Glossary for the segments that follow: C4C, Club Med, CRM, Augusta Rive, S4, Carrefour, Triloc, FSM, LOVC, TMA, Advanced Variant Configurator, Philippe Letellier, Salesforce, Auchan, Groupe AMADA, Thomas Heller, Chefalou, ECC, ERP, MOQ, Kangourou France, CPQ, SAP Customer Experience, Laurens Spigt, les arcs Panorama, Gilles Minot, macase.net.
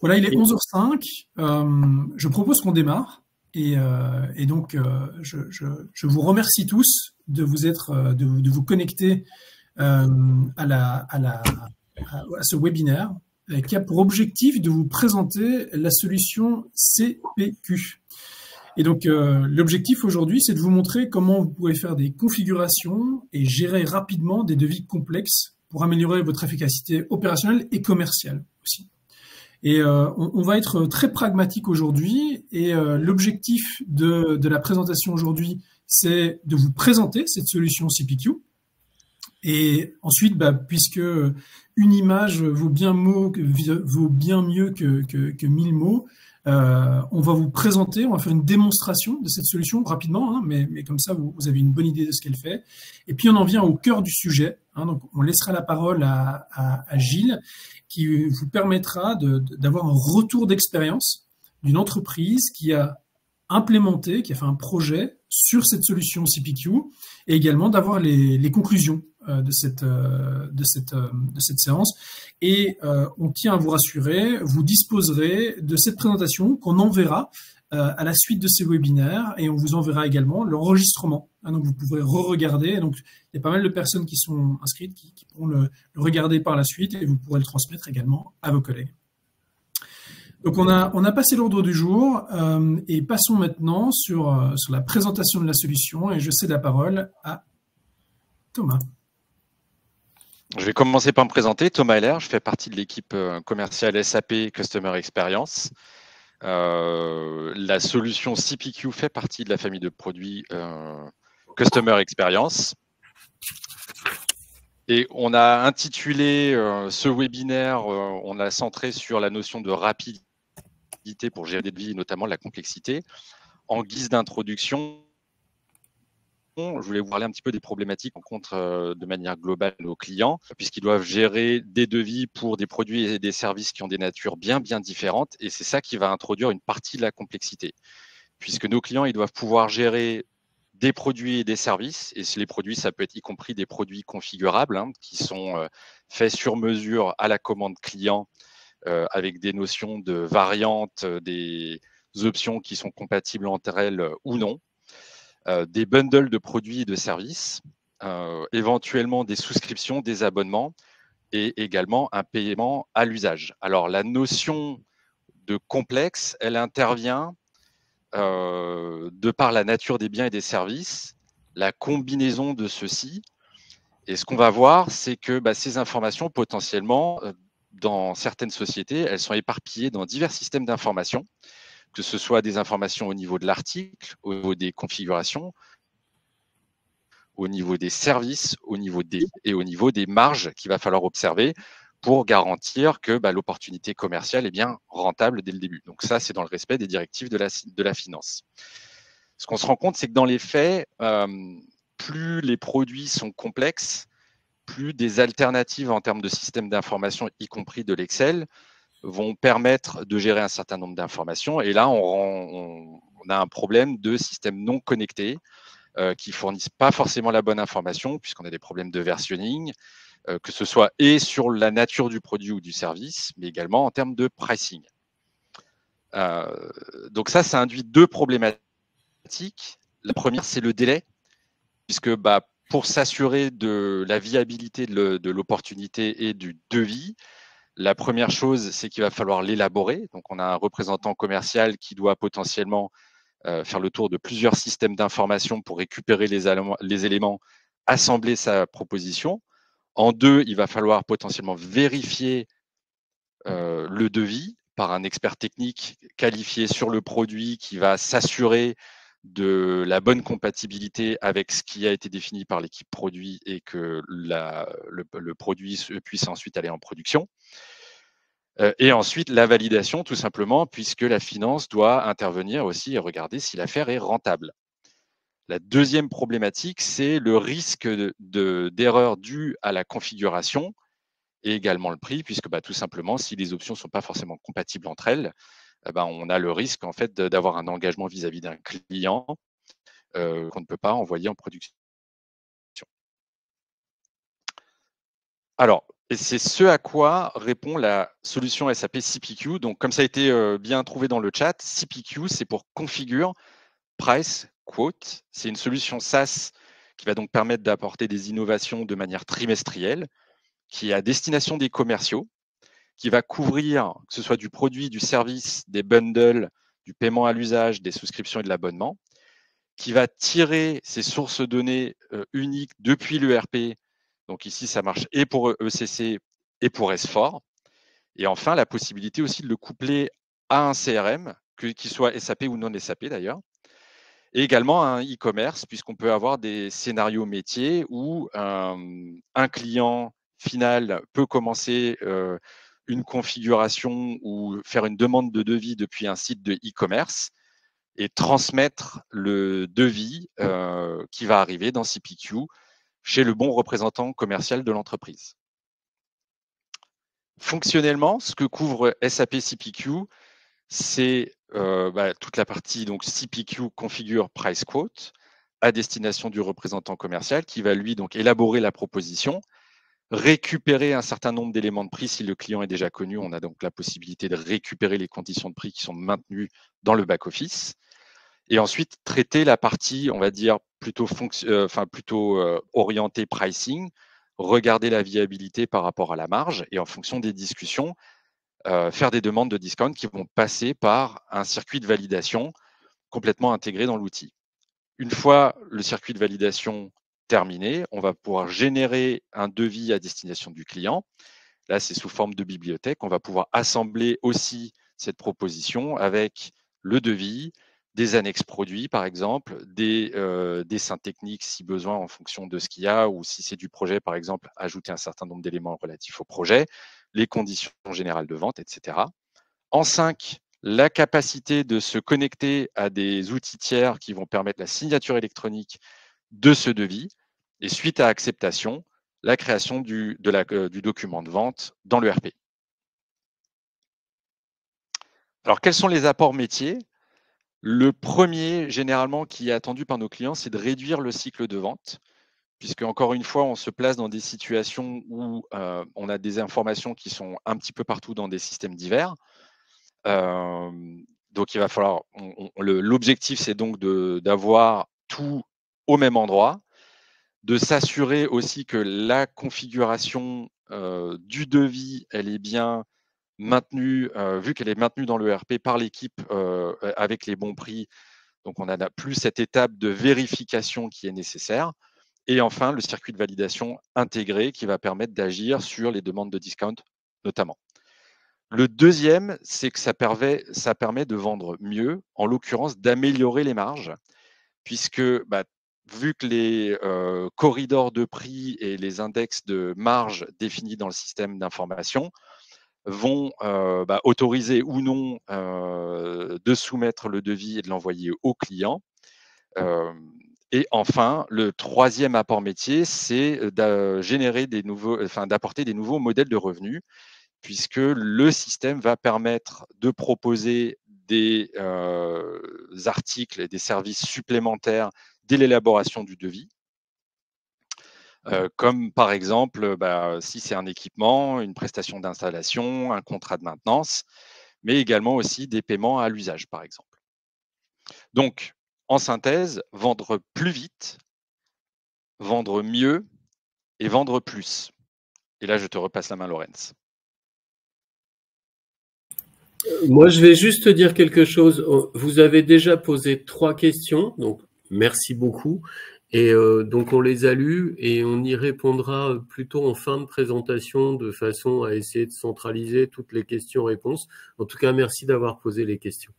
Voilà, il est 11h05. Je propose qu'on démarre. Et donc, je vous remercie tous de vous être, de vous connecter à ce webinaire qui a pour objectif de vous présenter la solution CPQ. Et donc, l'objectif aujourd'hui, c'est de vous montrer comment vous pouvez faire des configurations et gérer rapidement des devis complexes pour améliorer votre efficacité opérationnelle et commerciale aussi. Et on va être très pragmatique aujourd'hui. Et l'objectif de la présentation aujourd'hui, c'est de vous présenter cette solution CPQ. Et ensuite, bah, puisque une image vaut bien mieux que 1000 mots, on va vous présenter, on va faire une démonstration de cette solution rapidement, hein, mais comme ça, vous avez une bonne idée de ce qu'elle fait. Et puis, on en vient au cœur du sujet. Hein, donc, on laissera la parole à Gilles, qui vous permettra d'avoir un retour d'expérience d'une entreprise qui a implémenté, qui a fait un projet sur cette solution CPQ, et également d'avoir les conclusions de cette séance. Et on tient à vous rassurer, vous disposerez de cette présentation qu'on enverra à la suite de ces webinaires, et on vous enverra également l'enregistrement. Hein, donc vous pourrez re-regarder. Donc il y a pas mal de personnes qui sont inscrites qui pourront le regarder par la suite, et vous pourrez le transmettre également à vos collègues. Donc on a passé l'ordre du jour, et passons maintenant sur la présentation de la solution, et je cède la parole à Thomas. Je vais commencer par me présenter, Thomas Heller, je fais partie de l'équipe commerciale SAP Customer Experience. La solution CPQ fait partie de la famille de produits Customer Experience. Et on a intitulé ce webinaire, on l'a centré sur la notion de rapidité pour gérer des devis, notamment la complexité. En guise d'introduction, je voulais vous parler un petit peu des problématiques qu'on rencontre de manière globale nos clients, puisqu'ils doivent gérer des devis pour des produits et des services qui ont des natures bien différentes. Et c'est ça qui va introduire une partie de la complexité, puisque nos clients, ils doivent pouvoir gérer des produits et des services, et les produits, ça peut être y compris des produits configurables, hein, qui sont faits sur mesure à la commande client, avec des notions de variantes, des options qui sont compatibles entre elles ou non, des bundles de produits et de services, éventuellement des souscriptions, des abonnements, et également un paiement à l'usage. Alors, la notion de complexe, elle intervient de par la nature des biens et des services, la combinaison de ceux-ci. Et ce qu'on va voir, c'est que ces informations, potentiellement, dans certaines sociétés, elles sont éparpillées dans divers systèmes d'informations, que ce soit des informations au niveau de l'article, au niveau des configurations, au niveau des services, au niveau des et au niveau des marges qu'il va falloir observer pour garantir que l'opportunité commerciale est bien rentable dès le début. Donc ça, c'est dans le respect des directives de la finance. Ce qu'on se rend compte, c'est que dans les faits, plus les produits sont complexes, plus des alternatives en termes de systèmes d'information, y compris de l'Excel, vont permettre de gérer un certain nombre d'informations. Et là, on a un problème de systèmes non connectés qui ne fournissent pas forcément la bonne information, puisqu'on a des problèmes de versionning, que ce soit et sur la nature du produit ou du service, mais également en termes de pricing. Donc ça induit deux problématiques. La première, c'est le délai, puisque pour s'assurer de la viabilité de l'opportunité et du devis, la première chose, c'est qu'il va falloir l'élaborer. Donc on a un représentant commercial qui doit potentiellement faire le tour de plusieurs systèmes d'information pour récupérer les éléments, assembler sa proposition. En deux, il va falloir potentiellement vérifier le devis par un expert technique qualifié sur le produit qui va s'assurer de la bonne compatibilité avec ce qui a été défini par l'équipe produit et que le produit puisse ensuite aller en production. Et ensuite, la validation tout simplement, puisque la finance doit intervenir aussi et regarder si l'affaire est rentable. La deuxième problématique, c'est le risque d'erreur due à la configuration et également le prix, puisque tout simplement, si les options ne sont pas forcément compatibles entre elles, on a le risque en fait d'avoir un engagement vis-à-vis d'un client qu'on ne peut pas envoyer en production. Alors, Et c'est ce à quoi répond la solution SAP CPQ. Donc, comme ça a été bien trouvé dans le chat, CPQ, c'est pour Configure Price Quote. C'est une solution SaaS qui va donc permettre d'apporter des innovations de manière trimestrielle, qui est à destination des commerciaux, qui va couvrir, que ce soit du produit, du service, des bundles, du paiement à l'usage, des souscriptions et de l'abonnement, qui va tirer ces sources de données uniques depuis l'ERP. Donc ici, ça marche et pour ECC et pour S4. Et enfin, la possibilité aussi de le coupler à un CRM, qu'il soit SAP ou non SAP d'ailleurs. Et également à un e-commerce, puisqu'on peut avoir des scénarios métiers où un client final peut commencer une configuration ou faire une demande de devis depuis un site de e-commerce et transmettre le devis qui va arriver dans CPQ chez le bon représentant commercial de l'entreprise. Fonctionnellement, ce que couvre SAP CPQ, c'est toute la partie donc CPQ Configure Price Quote à destination du représentant commercial qui va lui donc élaborer la proposition, récupérer un certain nombre d'éléments de prix si le client est déjà connu. On a donc la possibilité de récupérer les conditions de prix qui sont maintenues dans le back-office. Et ensuite, traiter la partie, on va dire, plutôt orientée pricing, regarder la viabilité par rapport à la marge et en fonction des discussions, faire des demandes de discount qui vont passer par un circuit de validation complètement intégré dans l'outil. Une fois le circuit de validation terminé, on va pouvoir générer un devis à destination du client. Là, c'est sous forme de bibliothèque. On va pouvoir assembler aussi cette proposition avec le devis, des annexes produits, par exemple, des dessins techniques si besoin en fonction de ce qu'il y a, ou si c'est du projet, par exemple, ajouter un certain nombre d'éléments relatifs au projet, les conditions générales de vente, etc. En 5, la capacité de se connecter à des outils tiers qui vont permettre la signature électronique de ce devis, et suite à acceptation, la création du document de vente dans le ERP. Alors, quels sont les apports métiers ? Le premier, généralement, qui est attendu par nos clients, c'est de réduire le cycle de vente, puisque, encore une fois, on se place dans des situations où on a des informations qui sont un petit peu partout dans des systèmes divers. Donc, il va falloir… L'objectif, c'est donc d'avoir tout au même endroit, de s'assurer aussi que la configuration du devis, elle est bien… maintenue, vu qu'elle est maintenue dans le ERP par l'équipe avec les bons prix. Donc, on n'a plus cette étape de vérification qui est nécessaire. Et enfin, le circuit de validation intégré qui va permettre d'agir sur les demandes de discount, notamment. Le deuxième, c'est que ça permet de vendre mieux, en l'occurrence d'améliorer les marges, puisque vu que les corridors de prix et les index de marge définis dans le système d'information vont autoriser ou non de soumettre le devis et de l'envoyer au client. Et enfin, le troisième apport métier, c'est d'apporter des nouveaux modèles de revenus, puisque le système va permettre de proposer des articles et des services supplémentaires dès l'élaboration du devis. Comme par exemple, si c'est un équipement, une prestation d'installation, un contrat de maintenance, mais également aussi des paiements à l'usage, par exemple. Donc, en synthèse, vendre plus vite, vendre mieux et vendre plus. Et là, je te repasse la main, Laurens. Moi, je vais juste te dire quelque chose. Vous avez déjà posé 3 questions, donc merci beaucoup. Et donc, on les a lus et on y répondra plutôt en fin de présentation de façon à essayer de centraliser toutes les questions-réponses. En tout cas, merci d'avoir posé les questions.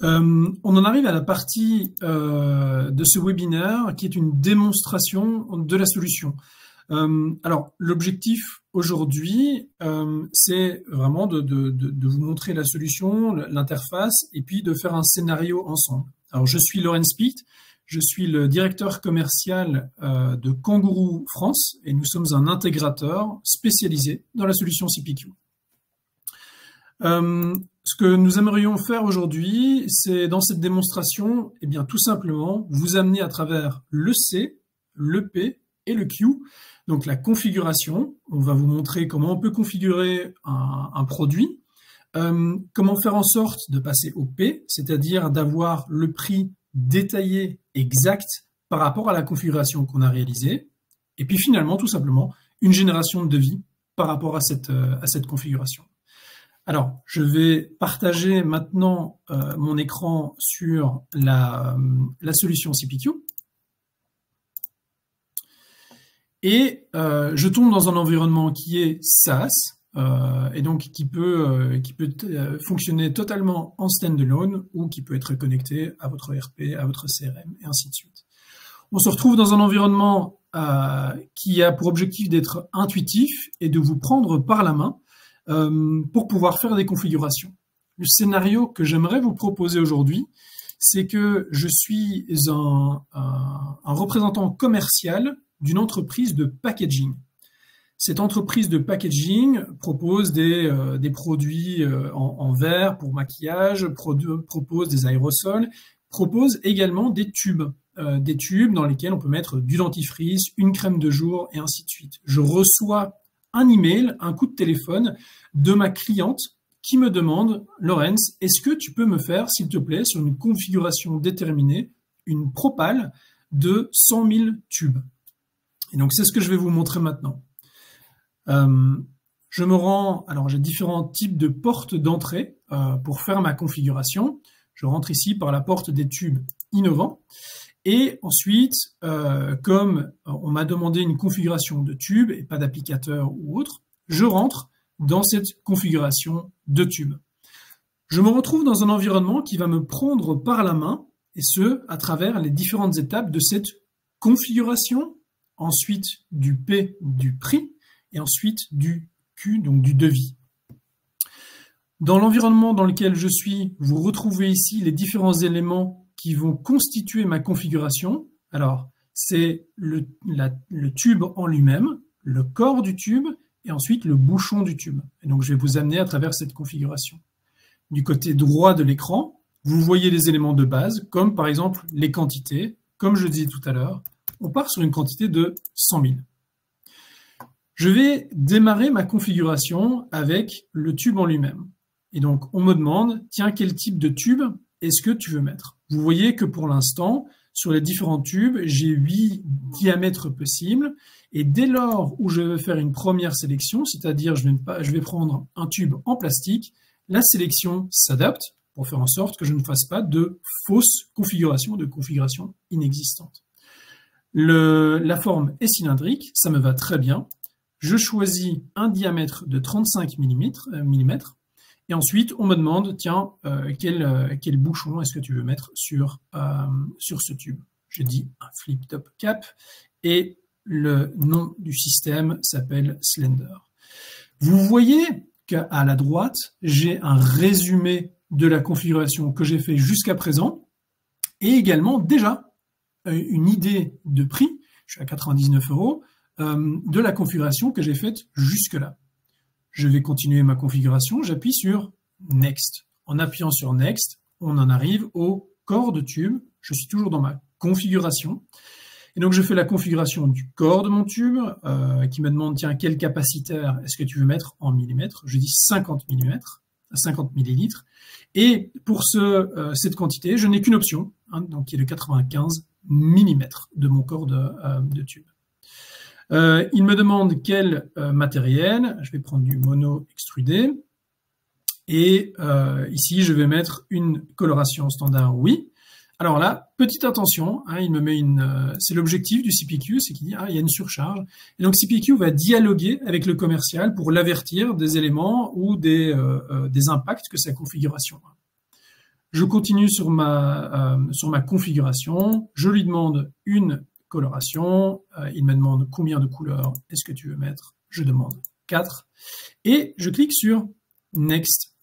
On en arrive à la partie de ce webinaire qui est une démonstration de la solution. Alors, l'objectif aujourd'hui, c'est vraiment de vous montrer la solution, l'interface et puis de faire un scénario ensemble. Alors, je suis Laurens Spigt. Je suis le directeur commercial de Kangourou France et nous sommes un intégrateur spécialisé dans la solution CPQ. Ce que nous aimerions faire aujourd'hui, c'est dans cette démonstration, tout simplement, vous amener à travers le C, le P et le Q, donc la configuration. On va vous montrer comment on peut configurer un produit, comment faire en sorte de passer au P, c'est-à-dire d'avoir le prix détaillé, exact, par rapport à la configuration qu'on a réalisée, et puis finalement, tout simplement, une génération de devis par rapport à cette configuration. Alors, je vais partager maintenant mon écran sur la solution CPQ. Et je tombe dans un environnement qui est SaaS, et donc qui peut fonctionner totalement en standalone ou qui peut être connecté à votre ERP, à votre CRM, et ainsi de suite. On se retrouve dans un environnement qui a pour objectif d'être intuitif et de vous prendre par la main pour pouvoir faire des configurations. Le scénario que j'aimerais vous proposer aujourd'hui, c'est que je suis un représentant commercial d'une entreprise de packaging. Cette entreprise de packaging propose des produits en verre pour maquillage, propose des aérosols, propose également des tubes dans lesquels on peut mettre du dentifrice, une crème de jour et ainsi de suite. Je reçois un email, un coup de téléphone de ma cliente qui me demande « Laurens, est-ce que tu peux me faire, s'il te plaît, sur une configuration déterminée, une propale de 100 000 tubes ?» Et donc, c'est ce que je vais vous montrer maintenant. Je me rends, alors j'ai différents types de portes d'entrée pour faire ma configuration. Je rentre ici par la porte des tubes innovants. Et ensuite, comme on m'a demandé une configuration de tube et pas d'applicateur ou autre, je rentre dans cette configuration de tube. Je me retrouve dans un environnement qui va me prendre par la main, et ce, à travers les différentes étapes de cette configuration, ensuite du P, du prix, et ensuite du Q, donc du devis. Dans l'environnement dans lequel je suis, vous retrouvez ici les différents éléments qui vont constituer ma configuration. Alors, c'est le tube en lui-même, le corps du tube, et ensuite le bouchon du tube. Et donc, je vais vous amener à travers cette configuration. Du côté droit de l'écran, vous voyez les éléments de base, comme par exemple les quantités. Comme je disais tout à l'heure, on part sur une quantité de 100 000. Je vais démarrer ma configuration avec le tube en lui-même. Et donc, on me demande, tiens, quel type de tube est-ce que tu veux mettre? Vous voyez que pour l'instant, sur les différents tubes, j'ai 8 diamètres possibles. Et dès lors où je vais faire une première sélection, c'est-à-dire je vais prendre un tube en plastique, la sélection s'adapte pour faire en sorte que je ne fasse pas de fausse configuration, de configuration inexistante. La forme est cylindrique, ça me va très bien. Je choisis un diamètre de 35 mm. Et ensuite, on me demande, tiens, quel bouchon est-ce que tu veux mettre sur ce tube? Je dis un flip-top cap et le nom du système s'appelle Slender. Vous voyez qu'à la droite, j'ai un résumé de la configuration que j'ai fait jusqu'à présent et également déjà une idée de prix, je suis à 99 €, de la configuration que j'ai faite jusque-là. Je vais continuer ma configuration, j'appuie sur Next. En appuyant sur Next, on en arrive au corps de tube. Je suis toujours dans ma configuration. Et donc, je fais la configuration du corps de mon tube qui me demande, tiens, quel capacitaire est-ce que tu veux mettre en millimètres? Je dis 50 mm, 50 millilitres. Et pour cette quantité, je n'ai qu'une option, hein, donc qui est de 95 mm de mon corps de tube. Il me demande quel matériel, je vais prendre du mono extrudé, et ici je vais mettre une coloration standard, oui. Alors là, petite attention, hein, il me met c'est l'objectif du CPQ, c'est qu'il dit, ah, il y a une surcharge. Et donc CPQ va dialoguer avec le commercial pour l'avertir des éléments ou des impacts que sa configuration a. Je continue sur ma configuration, je lui demande une coloration, il me demande combien de couleurs est-ce que tu veux mettre, je demande 4, et je clique sur Next.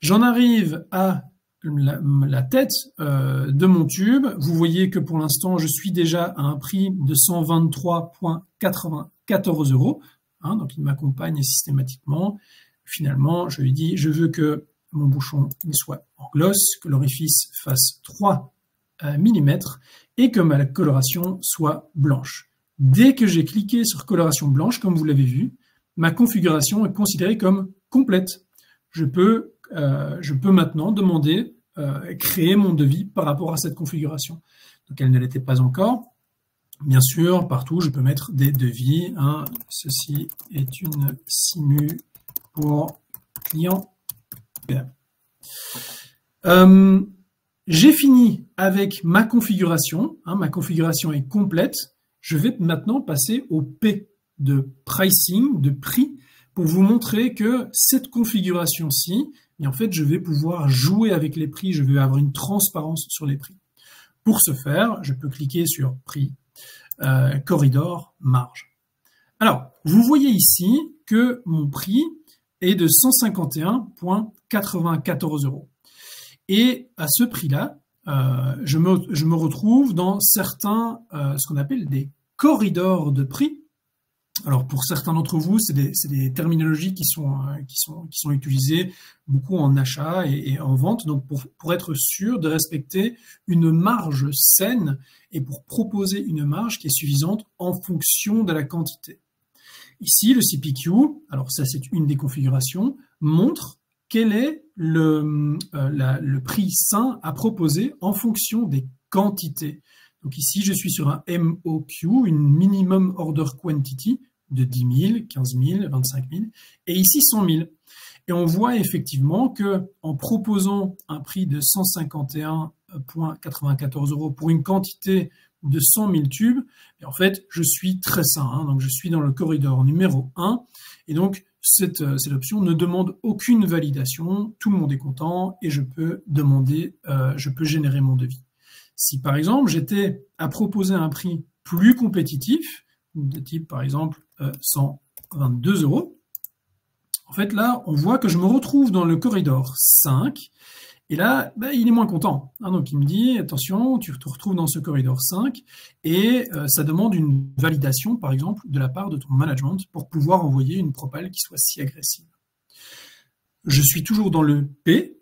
J'en arrive à la tête de mon tube, vous voyez que pour l'instant je suis déjà à un prix de 123,94 €, hein, donc il m'accompagne systématiquement. Finalement je lui dis, je veux que mon bouchon il soit en gloss, que l'orifice fasse 3 mm, et que ma coloration soit blanche. Dès que j'ai cliqué sur coloration blanche, comme vous l'avez vu, ma configuration est considérée comme complète. Je peux maintenant demander, créer mon devis par rapport à cette configuration. Donc elle ne l'était pas encore. Bien sûr, partout, je peux mettre des devis. Hein. Ceci est une simu pour client. J'ai fini avec ma configuration. Hein, ma configuration est complète. Je vais maintenant passer au P de pricing, de prix, pour vous montrer que cette configuration-ci, en fait, je vais pouvoir jouer avec les prix. Je vais avoir une transparence sur les prix. Pour ce faire, je peux cliquer sur prix, corridor, marge. Alors, vous voyez ici que mon prix est de 151,94 €. Et à ce prix-là, je me retrouve dans certains, ce qu'on appelle des corridors de prix. Alors pour certains d'entre vous, c'est des terminologies qui sont utilisées beaucoup en achat et en vente. Donc pour être sûr de respecter une marge saine et pour proposer une marge qui est suffisante en fonction de la quantité. Ici, le CPQ, alors ça c'est une des configurations, montre quel est le prix sain à proposer en fonction des quantités. Donc ici, je suis sur un MOQ, une minimum order quantity de 10 000, 15 000, 25 000, et ici 100 000. Et on voit effectivement que en proposant un prix de 151,94 € pour une quantité de 100 000 tubes, en fait, je suis très sain. Hein, donc je suis dans le corridor numéro 1, et donc cette option ne demande aucune validation, tout le monde est content et je peux demander, je peux générer mon devis. Si par exemple j'étais à proposer un prix plus compétitif, de type par exemple 122 €, en fait là on voit que je me retrouve dans le corridor 5 et là ben, il est moins content. Hein, donc il me dit attention, tu te retrouves dans ce corridor 5 et ça demande une validation par exemple de la part de ton management pour pouvoir envoyer une propale qui soit si agressive. Je suis toujours dans le P.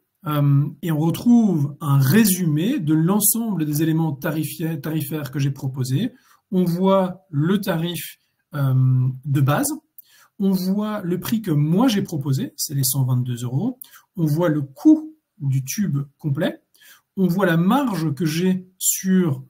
Et on retrouve un résumé de l'ensemble des éléments tarifaires que j'ai proposés. On voit le tarif de base, on voit le prix que moi j'ai proposé, c'est les 122 €, on voit le coût du tube complet, on voit la marge que j'ai sur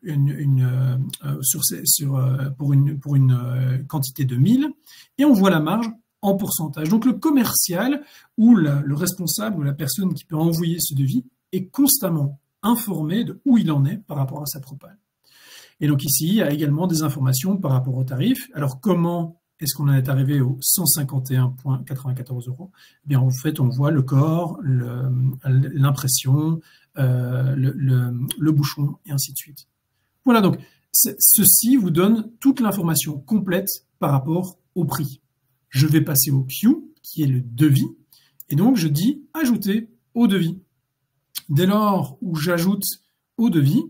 pour une quantité de 1000 et on voit la marge en pourcentage. Donc le commercial ou le responsable ou la personne qui peut envoyer ce devis est constamment informé de où il en est par rapport à sa propale. Et donc ici, il y a également des informations par rapport au tarif. Alors comment est-ce qu'on en est arrivé aux 151,94 €? Eh bien en fait, on voit le corps, l'impression, le bouchon et ainsi de suite. Voilà, donc ceci vous donne toute l'information complète par rapport au prix. Je vais passer au Q, qui est le devis, et donc je dis « Ajouter au devis ». Dès lors où j'ajoute au devis,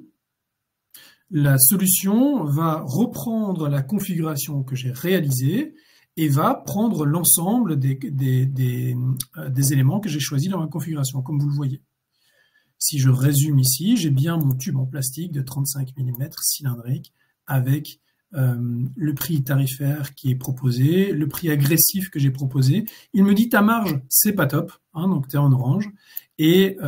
la solution va reprendre la configuration que j'ai réalisée et va prendre l'ensemble des éléments que j'ai choisis dans ma configuration, comme vous le voyez. Si je résume ici, j'ai bien mon tube en plastique de 35 mm cylindrique avec le prix tarifaire qui est proposé, le prix agressif que j'ai proposé. Il me dit ta marge, c'est pas top, hein, donc tu es en orange. Et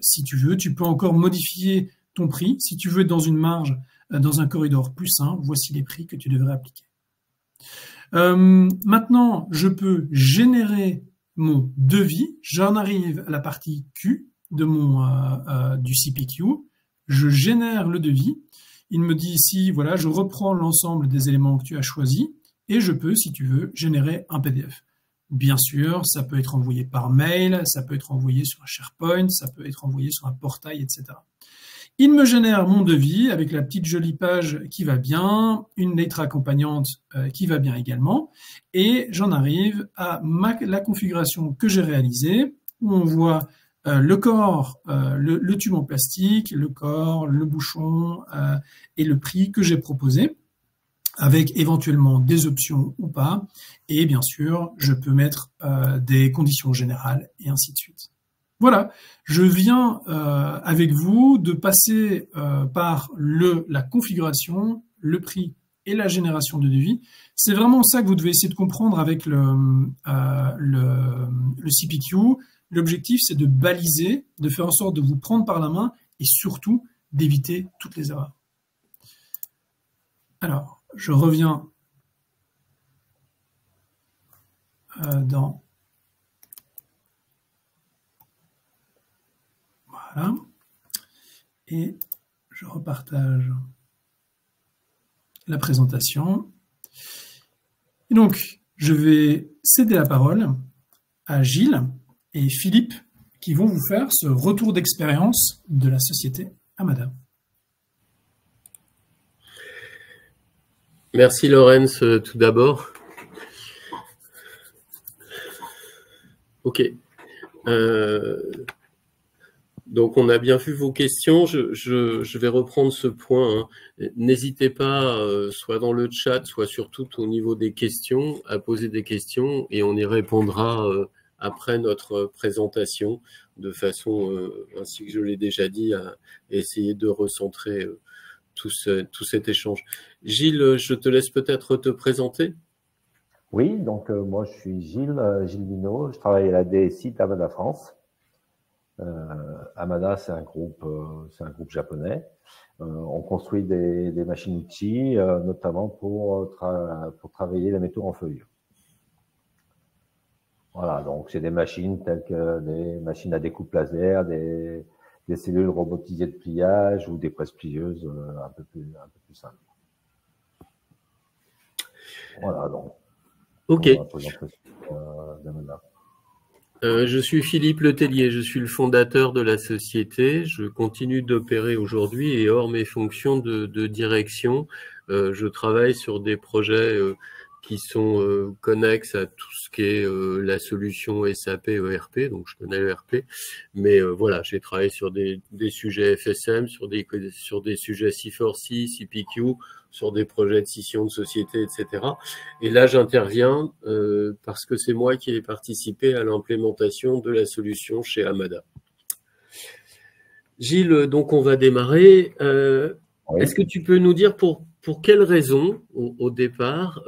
si tu veux, tu peux encore modifier ton prix. Si tu veux être dans une marge, dans un corridor plus sain, voici les prix que tu devrais appliquer. Maintenant, je peux générer mon devis. J'en arrive à la partie Q de du CPQ. Je génère le devis. Il me dit ici, voilà, je reprends l'ensemble des éléments que tu as choisis et je peux, si tu veux, générer un PDF. Bien sûr, ça peut être envoyé par mail, ça peut être envoyé sur un SharePoint, ça peut être envoyé sur un portail, etc. Il me génère mon devis avec la petite jolie page qui va bien, une lettre accompagnante qui va bien également. Et j'en arrive à la configuration que j'ai réalisée où on voit le corps, le tube en plastique, le corps, le bouchon et le prix que j'ai proposé, avec éventuellement des options ou pas. Et bien sûr, je peux mettre des conditions générales et ainsi de suite. Voilà, je viens avec vous de passer par la configuration, le prix et la génération de devis. C'est vraiment ça que vous devez essayer de comprendre avec le CPQ. L'objectif, c'est de baliser, de faire en sorte de vous prendre par la main et surtout d'éviter toutes les erreurs. Alors, je reviens dans... Voilà. Et je repartage la présentation. Et donc, je vais céder la parole à Gilles et Philippe qui vont vous faire ce retour d'expérience de la société AMADA. Merci Laurens tout d'abord. Ok. Donc, on a bien vu vos questions. Je vais reprendre ce point. N'hésitez pas, soit dans le chat, soit surtout au niveau des questions, à poser des questions et on y répondra après notre présentation de façon, ainsi que je l'ai déjà dit, à essayer de recentrer tout cet échange. Gilles, je te laisse peut-être te présenter. Oui, donc moi, je suis Gilles Minot. Je travaille à la DSI d'AMADA France. AMADA, c'est un groupe japonais. On construit des machines-outils, notamment pour travailler les métaux en feuille. Voilà, donc c'est des machines telles que des machines à découpe laser, des cellules robotisées de pliage ou des presses plieuses un peu plus simples. Voilà, donc. OK. Je suis Philippe Letellier, je suis le fondateur de la société. Je continue d'opérer aujourd'hui et hors mes fonctions de direction, je travaille sur des projets qui sont connexes à tout ce qui est la solution SAP, ERP, donc je connais l'ERP, mais voilà, j'ai travaillé sur des sujets FSM, sur des sujets C4C, CPQ, sur des projets de scission de société, etc. Et là, j'interviens parce que c'est moi qui ai participé à l'implémentation de la solution chez AMADA. Gilles, donc on va démarrer. Oui. Est-ce que tu peux nous dire pour quelles raisons, au départ,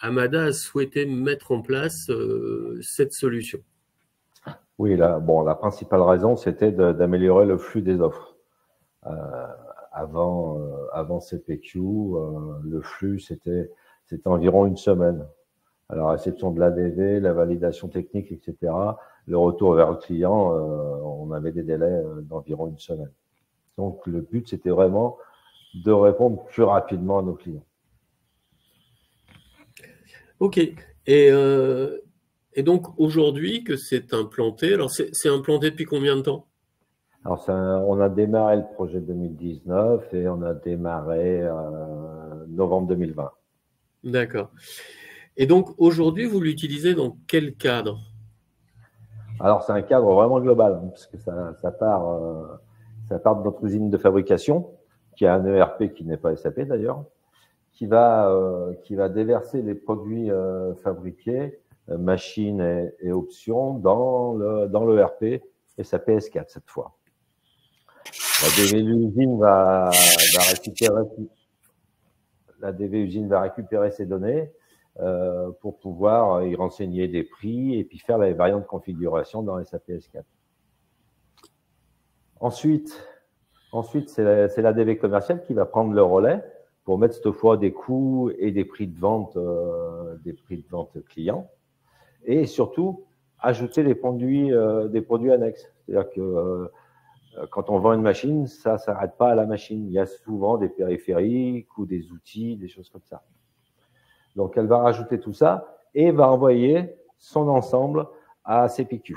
AMADA a souhaité mettre en place cette solution? Oui, la principale raison, c'était d'améliorer le flux des offres. Avant CPQ, le flux, c'était environ une semaine. À la réception de l'ADV, la validation technique, etc., le retour vers le client, on avait des délais d'environ une semaine. Donc, le but, c'était vraiment de répondre plus rapidement à nos clients. OK. Et donc, aujourd'hui, que c'est implanté, alors c'est implanté depuis combien de temps? Alors, on a démarré le projet 2019 et on a démarré novembre 2020. D'accord. Et donc, aujourd'hui, vous l'utilisez dans quel cadre? Alors, c'est un cadre vraiment global, hein, parce que ça part de notre usine de fabrication, qui a un ERP qui n'est pas SAP d'ailleurs, qui va déverser les produits fabriqués, machines et options, dans l'ERP SAP S4 cette fois. La DV usine va récupérer ces données pour pouvoir y renseigner des prix et puis faire les variantes de configuration dans SAP S4. Ensuite, c'est la DV commerciale qui va prendre le relais pour mettre cette fois des coûts et des prix de vente clients et surtout ajouter des produits annexes. C'est-à-dire que quand on vend une machine, ça ne s'arrête pas à la machine. Il y a souvent des périphériques ou des outils, des choses comme ça. Donc, elle va rajouter tout ça et va envoyer son ensemble à CPQ.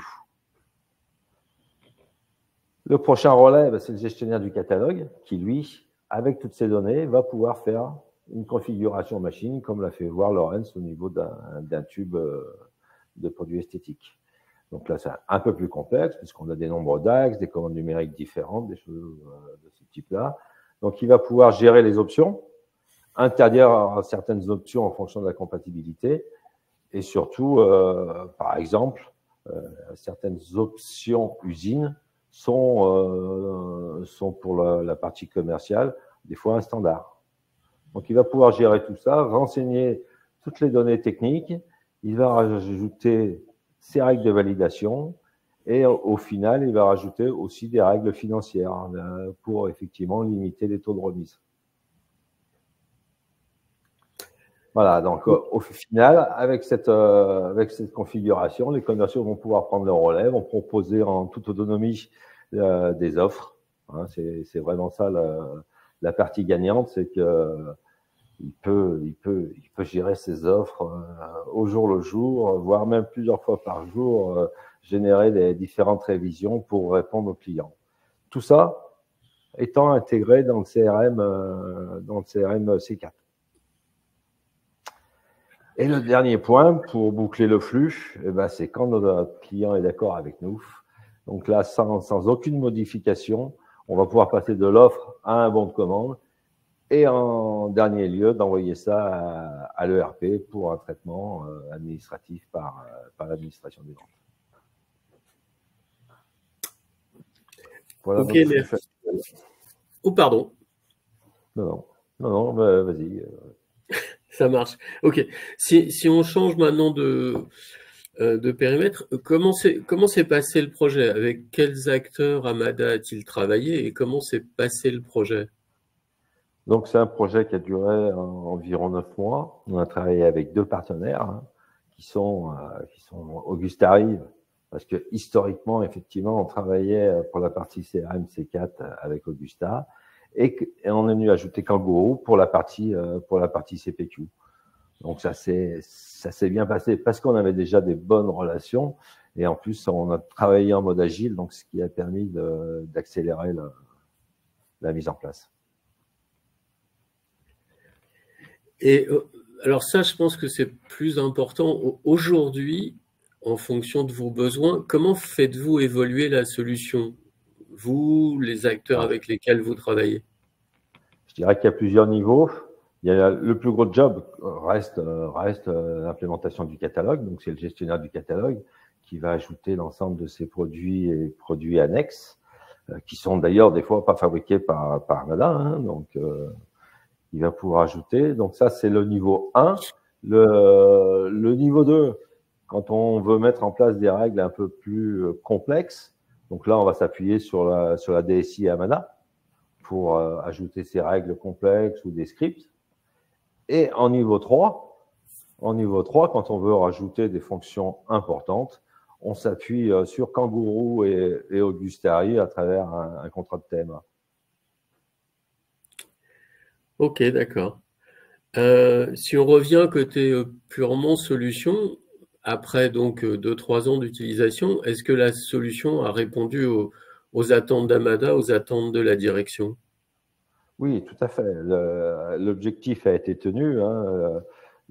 Le prochain relais, c'est le gestionnaire du catalogue qui, lui, avec toutes ces données, va pouvoir faire une configuration machine, comme l'a fait voir Laurens au niveau d'un tube de produits esthétiques. Donc là, c'est un peu plus complexe puisqu'on a des nombres d'axes, des commandes numériques différentes, des choses de ce type-là. Donc, il va pouvoir gérer les options, interdire certaines options en fonction de la compatibilité et surtout, par exemple, certaines options usines sont pour la partie commerciale des fois un standard. Donc, il va pouvoir gérer tout ça, renseigner toutes les données techniques. Il va rajouter ses règles de validation et au final, il va rajouter aussi des règles financières pour effectivement limiter les taux de remise. Voilà, donc au final, avec cette configuration, les commerciaux vont pouvoir prendre le relais, vont proposer en toute autonomie des offres. Hein, c'est vraiment ça la partie gagnante, c'est qu'il peut gérer ses offres au jour le jour, voire même plusieurs fois par jour, générer les différentes révisions pour répondre aux clients. Tout ça étant intégré dans le CRM, C4. Et le dernier point, pour boucler le flux, c'est quand notre client est d'accord avec nous. Donc là, sans aucune modification, on va pouvoir passer de l'offre à un bon de commande et en dernier lieu, d'envoyer ça à l'ERP pour un traitement administratif par l'administration des ventes. Voilà. Okay, donc, pardon. Non, vas-y. Ça marche. OK. Si on change maintenant de périmètre, comment s'est passé le projet? Avec quels acteurs AMADA a-t-il travaillé et comment s'est passé le projet? Donc, c'est un projet qui a duré environ 9 mois. On a travaillé avec 2 partenaires qui sont Augusta Rive, parce que historiquement, effectivement, on travaillait pour la partie CRM C4 avec Augusta. Et on est venu ajouter Kangourou pour la partie CPQ. Donc, ça s'est bien passé parce qu'on avait déjà des bonnes relations. Et en plus, on a travaillé en mode agile, donc ce qui a permis d'accélérer la mise en place. Et alors ça, je pense que c'est plus important. Aujourd'hui, en fonction de vos besoins, comment faites-vous évoluer la solution ? Vous, les acteurs avec lesquels vous travaillez? Je dirais qu'il y a plusieurs niveaux. Il y a le plus gros job reste l'implémentation du catalogue. Donc, c'est le gestionnaire du catalogue qui va ajouter l'ensemble de ses produits et produits annexes, qui sont d'ailleurs des fois pas fabriqués par AMADA. Hein, donc, il va pouvoir ajouter. Donc, ça, c'est le niveau 1. Le niveau 2, quand on veut mettre en place des règles un peu plus complexes, donc là, on va s'appuyer sur la DSI AMADA pour ajouter ces règles complexes ou des scripts. Et en niveau 3, quand on veut rajouter des fonctions importantes, on s'appuie sur Kangourou et Augustari à travers un contrat de TMA. OK, d'accord. Si on revient côté purement solution, après donc 2-3 ans d'utilisation, est-ce que la solution a répondu aux attentes d'AMADA, aux attentes de la direction? Oui, tout à fait. L'objectif a été tenu. Hein.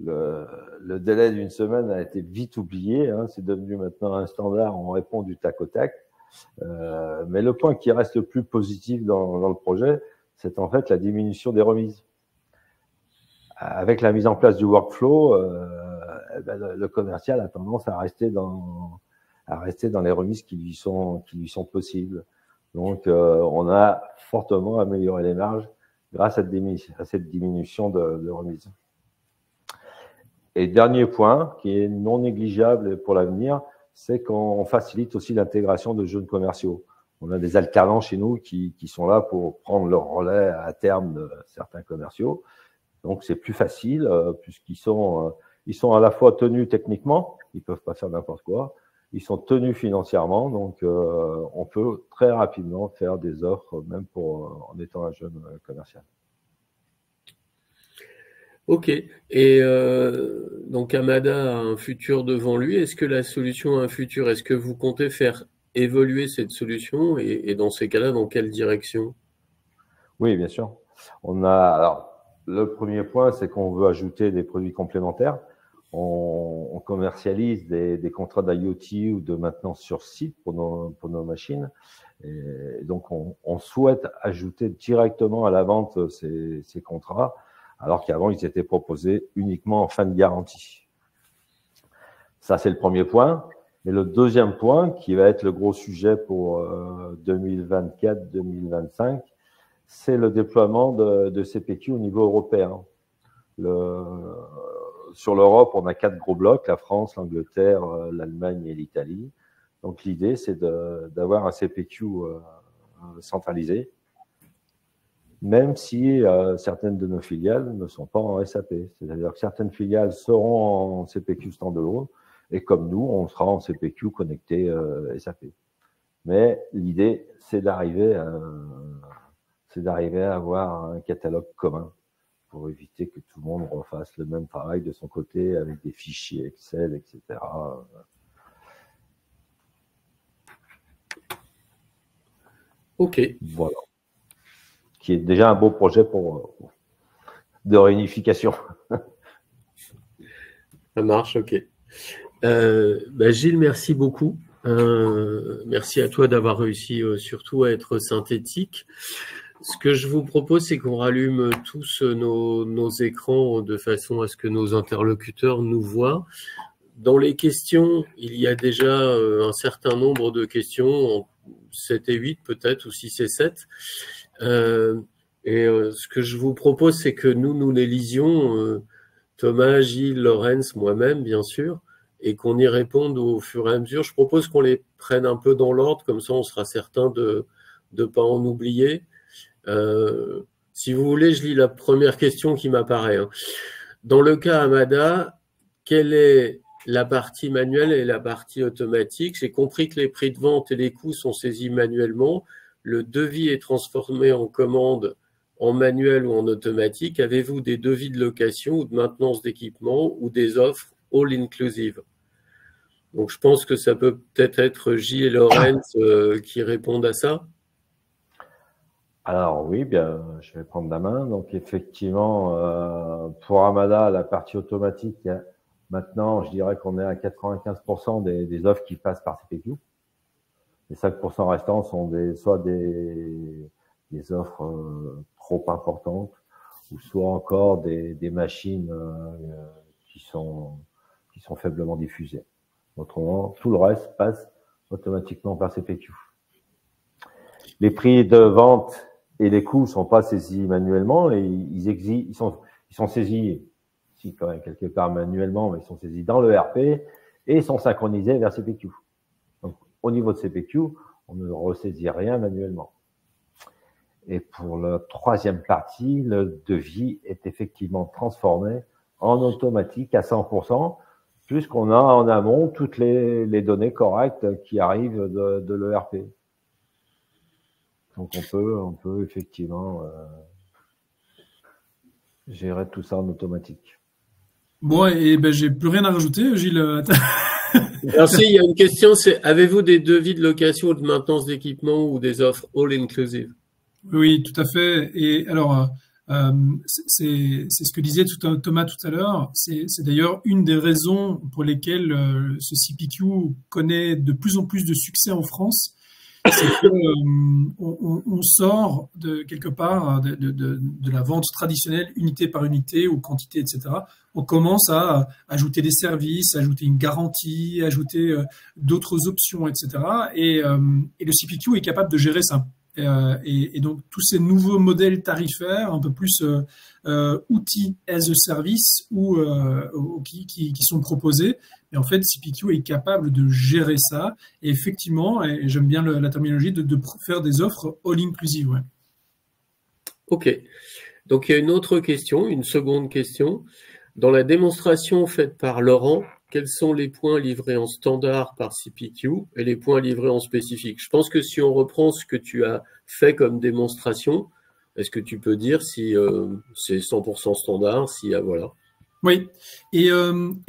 Le délai d'une semaine a été vite oublié. Hein. C'est devenu maintenant un standard. On répond du tac au tac. Mais le point qui reste le plus positif dans le projet, c'est en fait la diminution des remises. Avec la mise en place du workflow, le commercial a tendance à rester dans les remises qui lui sont possibles. Donc, on a fortement amélioré les marges grâce à cette diminution de remises. Et dernier point, qui est non négligeable pour l'avenir, c'est qu'on facilite aussi l'intégration de jeunes commerciaux. On a des alternants chez nous qui sont là pour prendre leur relais à terme de certains commerciaux. Donc, c'est plus facile puisqu'ils sont... Ils sont à la fois tenus techniquement, ils ne peuvent pas faire n'importe quoi, ils sont tenus financièrement, donc on peut très rapidement faire des offres, même en étant un jeune commercial. OK. Et donc AMADA a un futur devant lui. Est-ce que la solution a un futur? Est-ce que vous comptez faire évoluer cette solution et dans ces cas-là, dans quelle direction? Oui, bien sûr. Le premier point, c'est qu'on veut ajouter des produits complémentaires. On commercialise des contrats d'IoT ou de maintenance sur site pour nos machines. Et donc, on souhaite ajouter directement à la vente ces contrats, alors qu'avant, ils étaient proposés uniquement en fin de garantie. Ça, c'est le premier point. Et le deuxième point, qui va être le gros sujet pour 2024-2025, c'est le déploiement de CPQ au niveau européen. Sur l'Europe, on a 4 gros blocs, la France, l'Angleterre, l'Allemagne et l'Italie. Donc, l'idée, c'est d'avoir un CPQ centralisé, même si certaines de nos filiales ne sont pas en SAP. C'est-à-dire que certaines filiales seront en CPQ standalone et comme nous, on sera en CPQ connecté SAP. Mais l'idée, c'est d'arriver à avoir un catalogue commun pour éviter que tout le monde refasse le même travail de son côté avec des fichiers Excel, etc. OK. Voilà. Qui est déjà un beau projet de réunification. Ça marche, OK. Gilles, merci beaucoup. Merci à toi d'avoir réussi surtout à être synthétique. Ce que je vous propose, c'est qu'on rallume tous nos écrans de façon à ce que nos interlocuteurs nous voient. Dans les questions, il y a déjà un certain nombre de questions, 7 et 8 peut-être, ou 6 et 7. Ce que je vous propose, c'est que nous les lisions, Thomas, Gilles, Laurens, moi-même, bien sûr, et qu'on y réponde au fur et à mesure. Je propose qu'on les prenne un peu dans l'ordre, comme ça on sera certain de ne pas en oublier. Si vous voulez, je lis la première question qui m'apparaît. Dans le cas AMADA, quelle est la partie manuelle et la partie automatique? J'ai compris que les prix de vente et les coûts sont saisis manuellement. Le devis est transformé en commande en manuel ou en automatique. Avez-vous des devis de location ou de maintenance d'équipement ou des offres all-inclusive? Donc, je pense que ça peut-être être Gilles et Laurens qui répondent à ça. Alors oui, bien, je vais prendre la main. Donc effectivement, pour AMADA, la partie automatique, maintenant, je dirais qu'on est à 95% des offres qui passent par CPQ. Les 5% restants sont soit des offres trop importantes ou soit encore des machines qui sont faiblement diffusées. Autrement, tout le reste passe automatiquement par CPQ. Les prix de vente et les coûts ne sont pas saisis manuellement, et ils sont saisis, si quand même quelque part manuellement, mais ils sont saisis dans le ERP et ils sont synchronisés vers CPQ. Donc, au niveau de CPQ, on ne ressaisit rien manuellement. Et pour la troisième partie, le devis est effectivement transformé en automatique à 100%, puisqu'on a en amont toutes les données correctes qui arrivent de l'ERP. Donc, on peut effectivement gérer tout ça en automatique. Bon, et j'ai plus rien à rajouter, Gilles. Alors, si, il y a une question, c'est avez-vous des devis de location ou de maintenance d'équipement ou des offres all-inclusive? Oui, tout à fait. Et alors, c'est ce que disait Thomas tout à l'heure. C'est d'ailleurs une des raisons pour lesquelles ce CPQ connaît de plus en plus de succès en France. C'est qu'on sort de quelque part de la vente traditionnelle, unité par unité ou quantité, etc. On commence à ajouter des services, ajouter une garantie, ajouter d'autres options, etc. Et le CPQ est capable de gérer ça. Et donc, tous ces nouveaux modèles tarifaires, un peu plus outils as a service ou qui sont proposés, et en fait, CPQ est capable de gérer ça. Et effectivement, et j'aime bien la terminologie, de faire des offres all-inclusive. Ouais. OK. Donc, il y a une autre question, une seconde question. Dans la démonstration faite par Laurent, quels sont les points livrés en standard par CPQ et les points livrés en spécifique? Je pense que si on reprend ce que tu as fait comme démonstration, est-ce que tu peux dire si c'est 100% standard, si voilà. Oui, et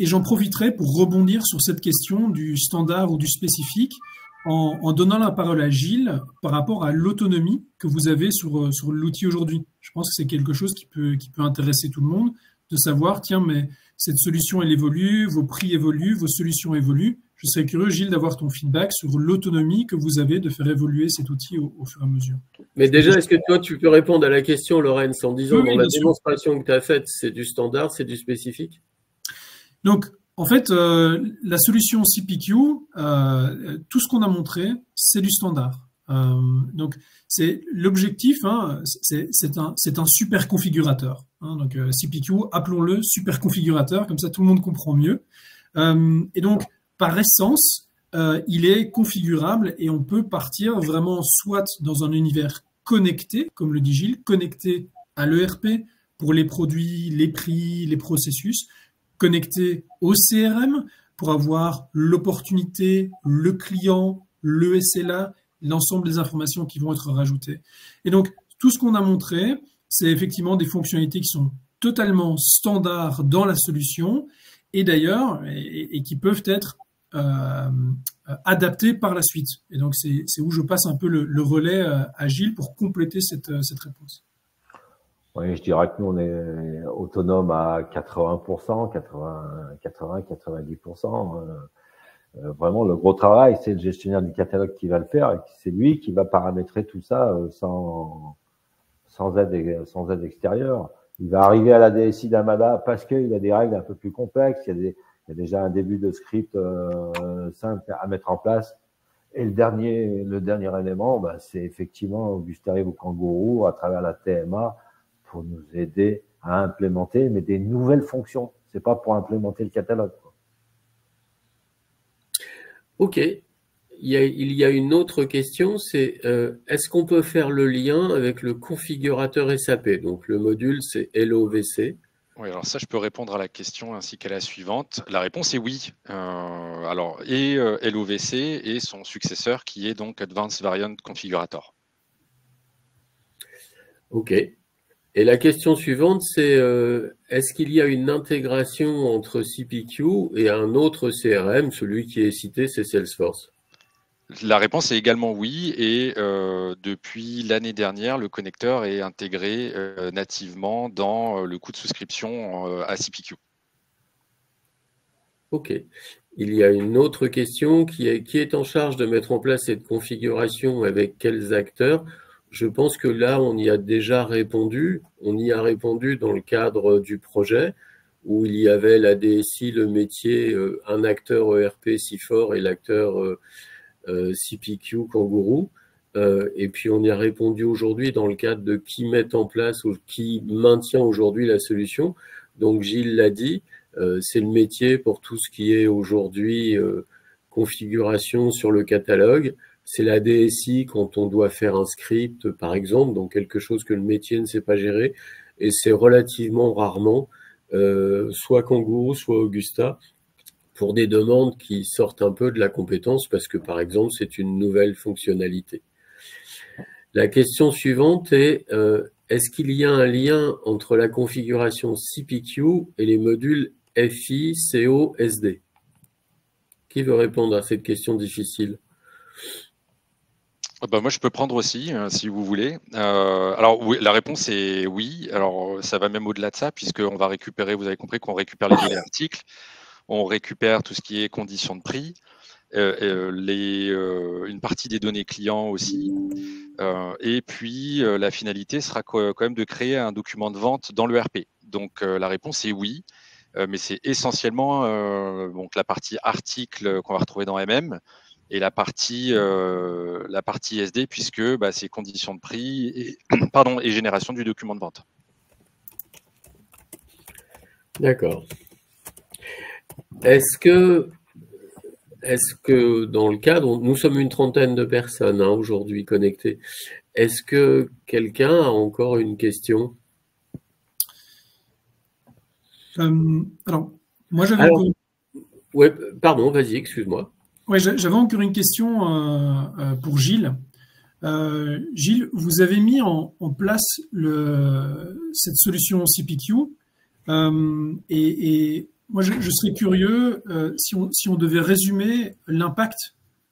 j'en profiterai pour rebondir sur cette question du standard ou du spécifique en donnant la parole à Gilles par rapport à l'autonomie que vous avez sur l'outil aujourd'hui. Je pense que c'est quelque chose qui peut intéresser tout le monde, de savoir, tiens, mais cette solution, elle évolue, vos prix évoluent, vos solutions évoluent. Je serais curieux, Gilles, d'avoir ton feedback sur l'autonomie que vous avez de faire évoluer cet outil au fur et à mesure. Mais déjà, est-ce que toi, tu peux répondre à la question, Laurens, en disant, dans la démonstration que tu as faite, c'est du standard, c'est du spécifique? Donc, en fait, la solution CPQ, tout ce qu'on a montré, c'est du standard. Donc c'est l'objectif, hein, c'est un super configurateur. Hein, donc CPQ, appelons-le super configurateur, comme ça tout le monde comprend mieux. Et donc par essence, il est configurable et on peut partir vraiment soit dans un univers connecté, comme le dit Gilles, connecté à l'ERP pour les produits, les prix, les processus, connecté au CRM pour avoir l'opportunité, le client, le SLA, l'ensemble des informations qui vont être rajoutées. Et donc, tout ce qu'on a montré, c'est effectivement des fonctionnalités qui sont totalement standards dans la solution et d'ailleurs, et qui peuvent être adaptées par la suite. Et donc, c'est où je passe un peu le relais à Gilles pour compléter cette réponse. Oui, je dirais que nous, on est autonome à 80%, 90%. Vraiment, le gros travail, c'est le gestionnaire du catalogue qui va le faire et c'est lui qui va paramétrer tout ça sans aide extérieure. Il va arriver à la DSI d'Amada parce qu'il a des règles un peu plus complexes. Il y a déjà un début de script simple à mettre en place. Et le dernier élément, ben, c'est effectivement Augusta Rive ou Kangourou à travers la TMA pour nous aider à implémenter, mais des nouvelles fonctions. C'est pas pour implémenter le catalogue. Ok. Il y a une autre question, c'est est-ce qu'on peut faire le lien avec le configurateur SAP? Donc le module, c'est LOVC. Oui, alors ça, je peux répondre à la question ainsi qu'à la suivante. La réponse est oui. LOVC et son successeur qui est donc Advanced Variant Configurator. Ok. Et la question suivante, c'est est-ce qu'il y a une intégration entre CPQ et un autre CRM? Celui qui est cité, c'est Salesforce. La réponse est également oui. Et depuis l'année dernière, le connecteur est intégré nativement dans le coût de souscription à CPQ. OK. Il y a une autre question qui est en charge de mettre en place cette configuration avec quels acteurs? Je pense que là, on y a déjà répondu. On y a répondu dans le cadre du projet où il y avait la DSI, le métier, un acteur ERP C4 et l'acteur CPQ Kangourou. Et puis, on y a répondu aujourd'hui dans le cadre de qui met en place ou qui maintient aujourd'hui la solution. Donc, Gilles l'a dit, c'est le métier pour tout ce qui est aujourd'hui configuration sur le catalogue. C'est la DSI quand on doit faire un script, par exemple, donc quelque chose que le métier ne sait pas gérer. Et c'est relativement rarement, soit Kangourou, soit Augusta, pour des demandes qui sortent un peu de la compétence parce que, par exemple, c'est une nouvelle fonctionnalité. La question suivante est, est-ce qu'il y a un lien entre la configuration CPQ et les modules FI, CO, SD? Qui veut répondre à cette question difficile? Ben moi, je peux prendre aussi, si vous voulez. Alors, oui, la réponse est oui. Alors, ça va même au-delà de ça, puisqu'on va récupérer, vous avez compris qu'on récupère les données articles, on récupère tout ce qui est conditions de prix, une partie des données clients aussi. Et puis, la finalité sera quand même de créer un document de vente dans l'ERP. Donc, la réponse est oui, mais c'est essentiellement donc la partie article qu'on va retrouver dans MM, et la partie SD, puisque bah, c'est conditions de prix et génération du document de vente. D'accord. Est-ce que dans le cadre, nous sommes une trentaine de personnes hein, aujourd'hui connectées, est-ce que quelqu'un a encore une question? Alors, moi j'avais... Oui, pardon, vas-y, excuse-moi. Ouais, j'avais encore une question pour Gilles. Gilles, vous avez mis en place cette solution CPQ et moi je serais curieux si on devait résumer l'impact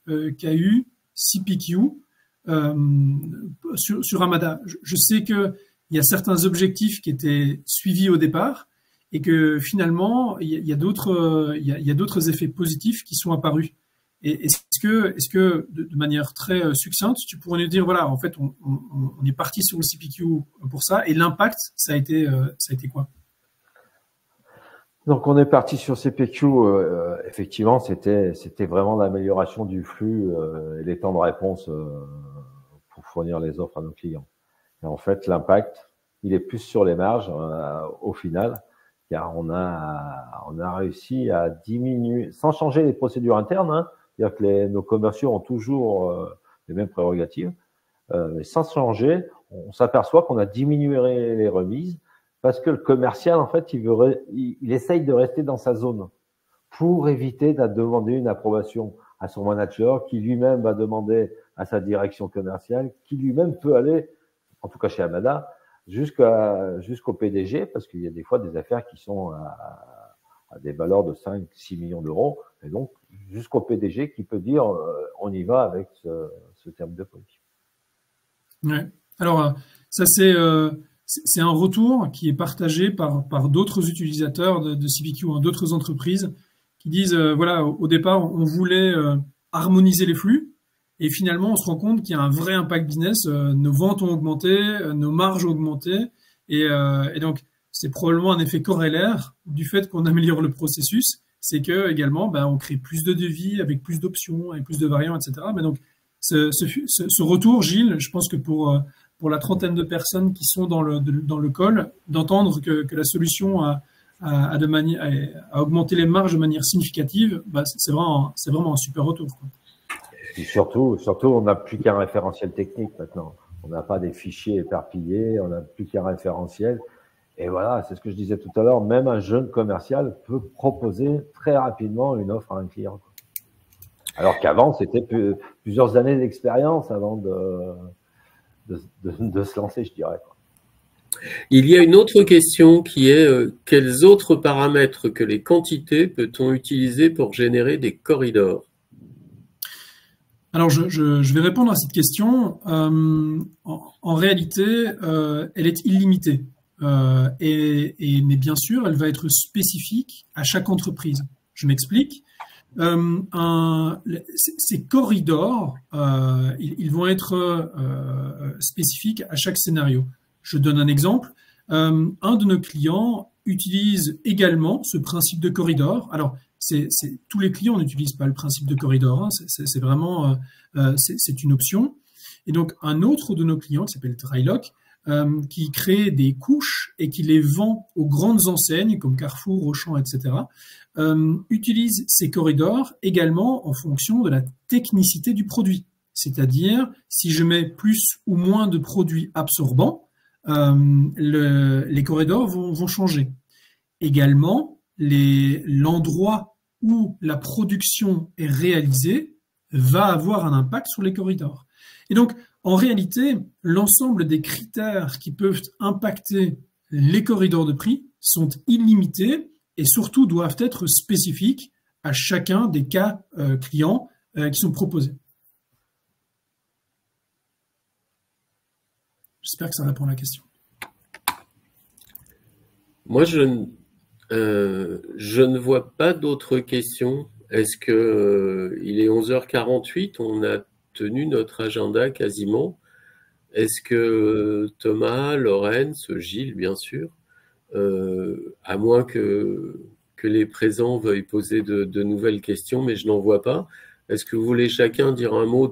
qu'a eu CPQ sur Amada. Je sais qu'il y a certains objectifs qui étaient suivis au départ et que finalement il y a d'autres effets positifs qui sont apparus. Est-ce que de manière très succincte, tu pourrais nous dire, voilà, en fait, on est parti sur le CPQ pour ça, et l'impact, ça a été quoi? Donc, on est parti sur CPQ, effectivement, c'était vraiment l'amélioration du flux et les temps de réponse fournir les offres à nos clients. Et en fait, l'impact, il est plus sur les marges au final, car on a réussi à diminuer, sans changer les procédures internes, hein, c'est-à-dire que nos commerciaux ont toujours les mêmes prérogatives, mais sans changer, on s'aperçoit qu'on a diminué les remises parce que le commercial, en fait, il essaye de rester dans sa zone pour éviter de demander une approbation à son manager qui lui-même va demander à sa direction commerciale, qui lui-même peut aller, en tout cas chez AMADA, jusqu'au PDG, parce qu'il y a des fois des affaires qui sont à des valeurs de 5-6 millions d'euros, et donc jusqu'au PDG qui peut dire on y va avec ce terme de politique. Ouais. Alors, ça c'est un retour qui est partagé par d'autres utilisateurs de CPQ, hein, d'autres entreprises, qui disent, voilà, au départ, on voulait harmoniser les flux, et finalement, on se rend compte qu'il y a un vrai impact business, nos ventes ont augmenté, nos marges ont augmenté, et donc, c'est probablement un effet corrélaire du fait qu'on améliore le processus, c'est que, également, ben, on crée plus de devis, avec plus d'options, avec plus de variants, etc. Mais donc, ce retour, Gilles, je pense que pour la trentaine de personnes qui sont dans le call, d'entendre que la solution a augmenté les marges de manière significative, bah c'est vraiment un super retour. Et surtout, on n'a plus qu'un référentiel technique maintenant. On n'a pas des fichiers éparpillés, on n'a plus qu'un référentiel. Et voilà, c'est ce que je disais tout à l'heure, même un jeune commercial peut proposer très rapidement une offre à un client. Alors qu'avant, c'était plusieurs années d'expérience avant de se lancer, je dirais. Il y a une autre question qui est quels autres paramètres que les quantités peut-on utiliser pour générer des corridors? Alors, je vais répondre à cette question. En réalité, elle est illimitée. Mais bien sûr, elle va être spécifique à chaque entreprise. Je m'explique. Ces corridors, ils vont être spécifiques à chaque scénario. Je donne un exemple. Un de nos clients utilise également ce principe de corridor. Alors, tous les clients n'utilisent pas le principe de corridor. Hein. C'est vraiment c'est une option. Et donc, un autre de nos clients, qui s'appelle Triloc, qui crée des couches et qui les vend aux grandes enseignes comme Carrefour, Auchan, etc., utilise ces corridors également en fonction de la technicité du produit. C'est-à-dire, si je mets plus ou moins de produits absorbants, les corridors vont changer. Également, l'endroit où la production est réalisée va avoir un impact sur les corridors. Et donc, en réalité, l'ensemble des critères qui peuvent impacter les corridors de prix sont illimités et surtout doivent être spécifiques à chacun des cas clients qui sont proposés. J'espère que ça répond à la question. Moi, je ne vois pas d'autres questions. Est-ce que il est 11h48, on a tenu notre agenda quasiment. Est-ce que Thomas, Laurens, Gilles, bien sûr, à moins que les présents veuillent poser de nouvelles questions, mais je n'en vois pas. Est-ce que vous voulez chacun dire un mot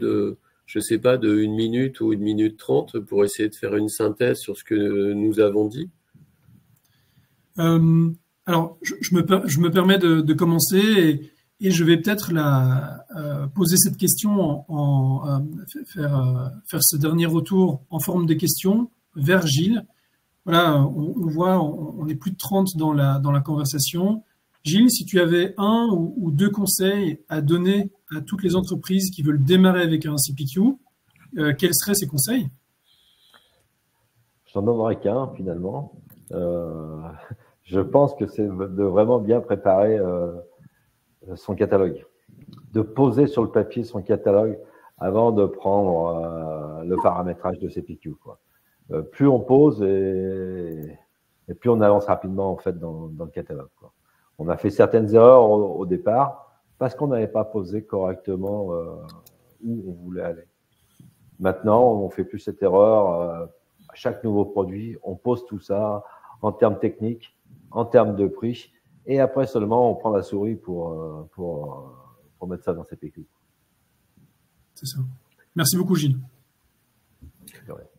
je ne sais pas, de 1 minute ou 1 minute 30 pour essayer de faire une synthèse sur ce que nous avons dit? Alors, je me permets de commencer et je vais peut-être poser cette question, faire ce dernier retour en forme de question vers Gilles. Voilà, on voit, on est plus de 30 dans la conversation. Gilles, si tu avais un ou deux conseils à donner à toutes les entreprises qui veulent démarrer avec un CPQ, quels seraient ces conseils? Je n'en donnerai qu'un, finalement. Je pense que c'est de vraiment bien préparer son catalogue, de poser sur le papier son catalogue avant de prendre le paramétrage de CPQ, quoi. Plus on pose et plus on avance rapidement en fait dans le catalogue, quoi. On a fait certaines erreurs au départ parce qu'on n'avait pas posé correctement où on voulait aller. Maintenant, on ne fait plus cette erreur. À chaque nouveau produit, on pose tout ça en termes techniques, en termes de prix. Et après seulement, on prend la souris pour mettre ça dans CPQ. C'est ça. Merci beaucoup, Gilles.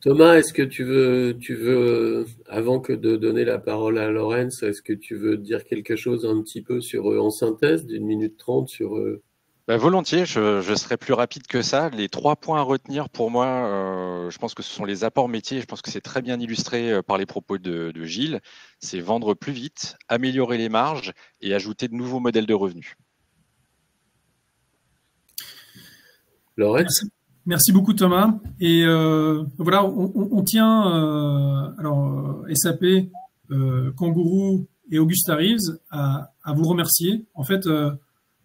Thomas, est-ce que tu veux, avant que de donner la parole à Laurens, est-ce que tu veux dire quelque chose un petit peu sur, en synthèse d'1 minute 30 sur… Ben volontiers, je serai plus rapide que ça. Les 3 points à retenir pour moi, je pense que ce sont les apports métiers. Je pense que c'est très bien illustré par les propos de Gilles. C'est vendre plus vite, améliorer les marges et ajouter de nouveaux modèles de revenus. Laurens ? Merci beaucoup Thomas. Et voilà, on tient alors SAP, Kangourou et Augusta Rive à vous remercier. En fait…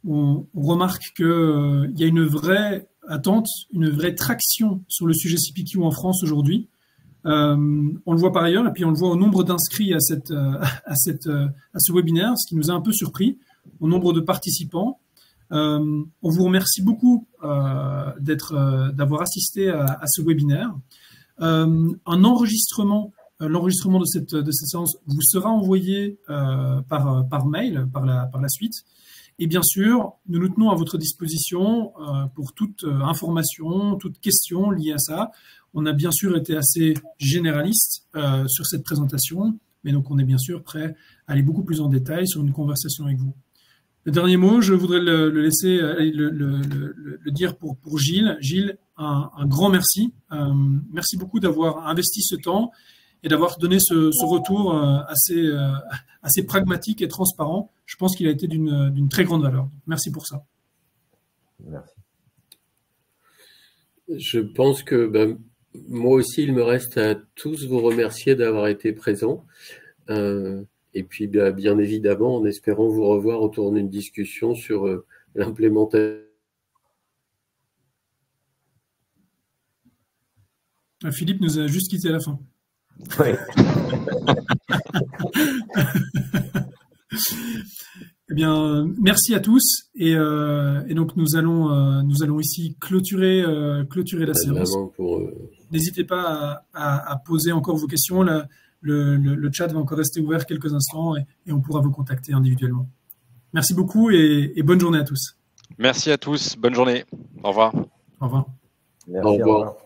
On remarque qu'il y a une vraie attente, une vraie traction sur le sujet CPQ en France aujourd'hui. On le voit par ailleurs, et puis on le voit au nombre d'inscrits à ce webinaire, ce qui nous a un peu surpris, au nombre de participants. On vous remercie beaucoup d'avoir assisté à ce webinaire. L'enregistrement de cette séance vous sera envoyé par mail par la suite. Et bien sûr, nous nous tenons à votre disposition pour toute information, toute question liée à ça. On a bien sûr été assez généraliste sur cette présentation, mais donc on est bien sûr prêt à aller beaucoup plus en détail sur une conversation avec vous. Le dernier mot, je voudrais le dire pour Gilles. Gilles, un grand merci. Merci beaucoup d'avoir investi ce temps et d'avoir donné ce retour assez pragmatique et transparent. Je pense qu'il a été d'une très grande valeur. Merci pour ça. Merci. Je pense que moi aussi, il me reste à tous vous remercier d'avoir été présents. Et puis, bien évidemment, en espérant vous revoir autour d'une discussion sur l'implémentation. Philippe nous a juste quitté à la fin. Oui. Eh bien, merci à tous et donc nous allons ici clôturer la séance. N'hésitez pas à poser encore vos questions. Le chat va encore rester ouvert quelques instants et on pourra vous contacter individuellement. Merci beaucoup et bonne journée à tous. Merci à tous. Bonne journée. Au revoir. Au revoir. Merci, au revoir.